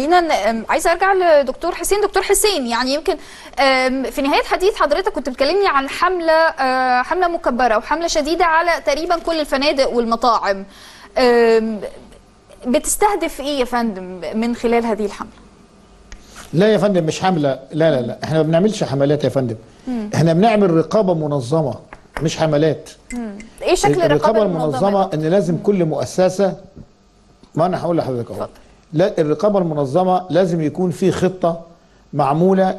خلينا عايزه ارجع لدكتور حسين. دكتور حسين، يعني يمكن في نهايه حديث حضرتك كنت بتكلمني عن حمله مكبره وحمله شديده على تقريبا كل الفنادق والمطاعم، بتستهدف ايه يا فندم من خلال هذه الحمله؟ لا يا فندم، مش حمله، لا لا لا، احنا ما بنعملش حملات يا فندم، احنا بنعمل رقابه منظمه مش حملات. ايه شكل الرقابه المنظمه؟ ان لازم كل مؤسسه، ما انا هقول لحضرتك اهو، لا الرقابه المنظمه لازم يكون في خطه معموله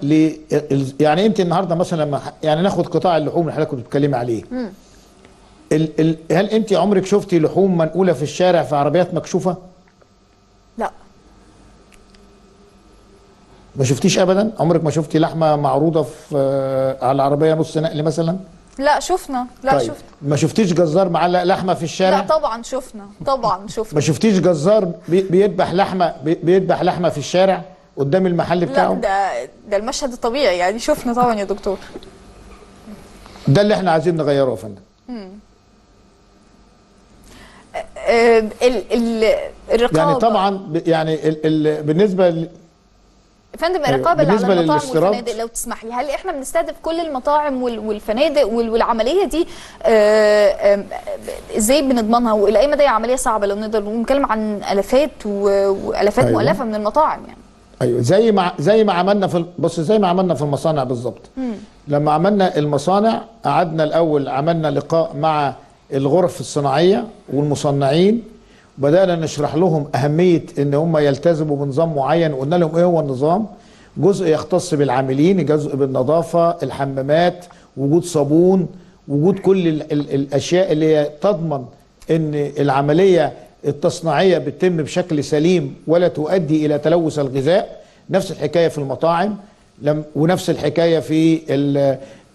يعني انت النهارده مثلا لما يعني ناخد قطاع اللحوم اللي حضرتك كنت بتتكلمي عليه، هل انت عمرك شفتي لحوم منقوله في الشارع في عربيات مكشوفه؟ لا، ما شفتيش ابدا. عمرك ما شفتي لحمه معروضه في على العربيه نص نقل مثلا؟ لا شفنا، لا طيب. شفنا. ما شفتيش جزار معلق لحمه في الشارع؟ لا طبعا شفنا، طبعا شفنا. ما شفتيش جزار بيذبح لحمه في الشارع قدام المحل بتاعه؟ لا، ده المشهد الطبيعي يعني، شفنا طبعا يا دكتور. ده اللي احنا عايزين نغيره يا فندم. الرقابه يعني طبعا يعني بالنسبه فندم الرقابه اللي على المطاعم والفنادق لو تسمح لي، هل احنا بنستهدف كل المطاعم والفنادق والعمليه دي ازاي بنضمنها والى اي مدى هي عمليه صعبه لو نقدر نتكلم عن الافات والافات؟ أيوة. مؤلفه من المطاعم يعني. ايوه، زي ما عملنا في المصانع بالظبط. لما عملنا المصانع قعدنا الاول، عملنا لقاء مع الغرف الصناعيه والمصنعين، بدأنا نشرح لهم أهمية إن هم يلتزموا بنظام معين، وقلنا لهم إيه هو النظام. جزء يختص بالعاملين، جزء بالنظافة، الحمامات، وجود صابون، وجود كل الأشياء اللي هي تضمن إن العملية التصنيعية بتتم بشكل سليم ولا تؤدي إلى تلوث الغذاء. نفس الحكاية في المطاعم، ونفس الحكاية في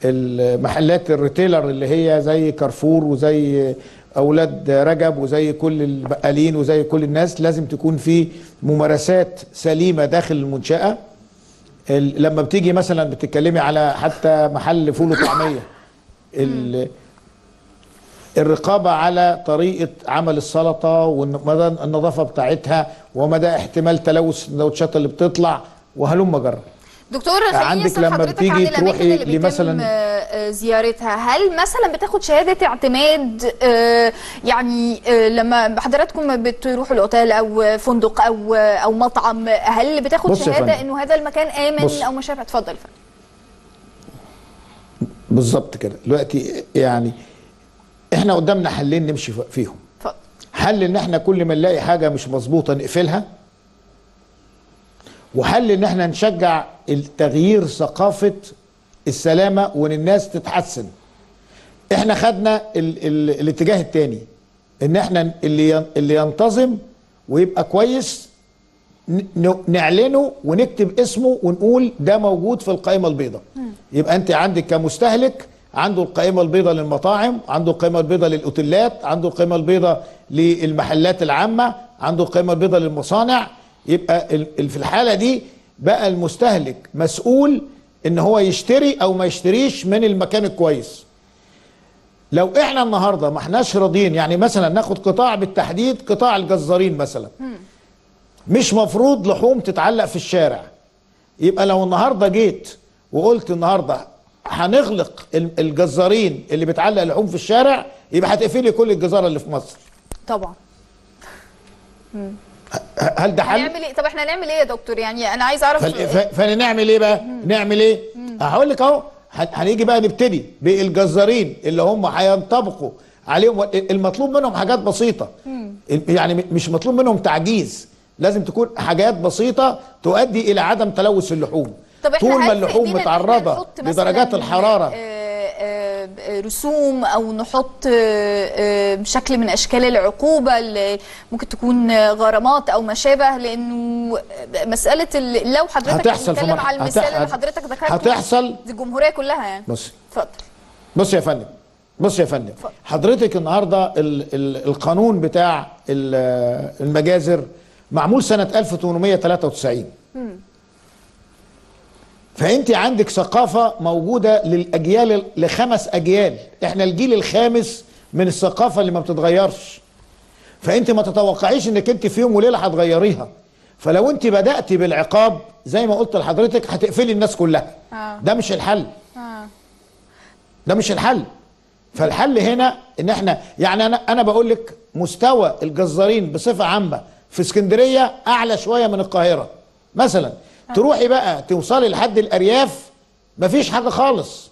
المحلات الريتيلر اللي هي زي كارفور وزي أولاد رجب وزي كل البقالين وزي كل الناس. لازم تكون في ممارسات سليمة داخل المنشأة. لما بتيجي مثلا بتتكلمي على حتى محل فول وطعمية، الرقابة على طريقة عمل السلطة ومدى النظافة بتاعتها ومدى احتمال تلوث السندوتشات اللي بتطلع وهلم جرا. دكتور، خليني اسال حضرتك عن الاماكن اللي بيتم زيارتها. هل مثلا بتاخد شهاده اعتماد؟ يعني لما حضراتكم بتروحوا الاوتيل او فندق او مطعم، هل بتاخد شهاده انه هذا المكان امن او ما شابه؟ اتفضل يا فندم. بالظبط كده. دلوقتي يعني احنا قدامنا حلين نمشي فيهم. اتفضل. حل ان احنا كل ما نلاقي حاجه مش مظبوطه نقفلها، وحل ان احنا نشجع التغيير ثقافة السلامة وان الناس تتحسن. احنا خدنا الاتجاه التاني، ان احنا اللي ينتظم ويبقى كويس نعلنه ونكتب اسمه ونقول ده موجود في القائمة البيضاء. يبقى انت عندك كمستهلك عنده القائمة البيضاء للمطاعم، عنده القائمة البيضاء للأوتيلات، عنده القائمة البيضاء للمحلات العامة، عنده القائمة البيضاء للمصانع. يبقى في الحالة دي بقى المستهلك مسؤول ان هو يشتري او ما يشتريش من المكان الكويس. لو احنا النهارده ما احناش راضيين، يعني مثلا ناخد قطاع بالتحديد، قطاع الجزارين مثلا، مش مفروض لحوم تتعلق في الشارع. يبقى لو النهارده جيت وقلت النهارده هنغلق الجزارين اللي بتعلق لحوم في الشارع، يبقى هتقفلي كل الجزاره اللي في مصر طبعا. هل ده حل؟ هنعمل ايه؟ طب احنا هنعمل ايه يا دكتور؟ يعني انا عايز اعرف فنعمل ايه بقى؟ نعمل ايه؟ هقول لك اهو، هنيجي بقى نبتدي بالجزارين اللي هم هينطبقوا عليهم. المطلوب منهم حاجات بسيطه، يعني مش مطلوب منهم تعجيز، لازم تكون حاجات بسيطه تؤدي الى عدم تلوث اللحوم. طول ما اللحوم متعرضه لدرجات الحراره، رسوم او نحط شكل من اشكال العقوبه اللي ممكن تكون غرامات او ما شابه، لانه مساله لو حضرتك بتتكلم على المثال اللي حضرتك ذكرته هتحصل دي الجمهوريه كلها يعني. بص، اتفضل. بص يا فندم، بص يا فندم، حضرتك النهارده القانون بتاع المجازر معمول سنه 1893. فانت عندك ثقافه موجوده للاجيال، لخمس اجيال، احنا الجيل الخامس من الثقافه اللي ما بتتغيرش. فانت ما تتوقعيش انك انت في يوم وليله هتغيريها. فلو انت بدأتي بالعقاب زي ما قلت لحضرتك هتقفلي الناس كلها. ده مش الحل. ده مش الحل. فالحل هنا ان احنا يعني انا بقول لك مستوى الجزارين بصفه عامه في اسكندريه اعلى شويه من القاهره مثلا. تروحي بقى توصلي لحد الارياف مفيش حاجه خالص.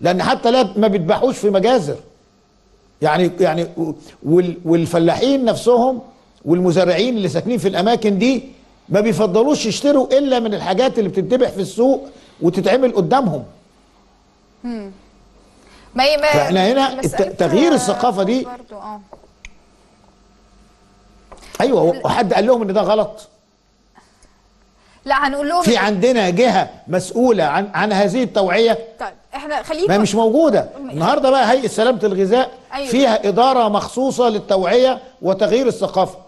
لان حتى لا ما بيذبحوش في مجازر. يعني والفلاحين نفسهم والمزارعين اللي ساكنين في الاماكن دي ما بيفضلوش يشتروا الا من الحاجات اللي بتتذبح في السوق وتتعمل قدامهم. فاحنا هنا تغيير الثقافه دي برضو. ايوه، حد قال لهم ان ده غلط؟ لا، هنقول لهم في عندنا جهه مسؤوله عن هذه التوعيه. طيب احنا خلينا مش موجوده النهارده بقى هيئه سلامه الغذاء. أيوة. فيها اداره مخصوصه للتوعيه وتغيير الثقافه.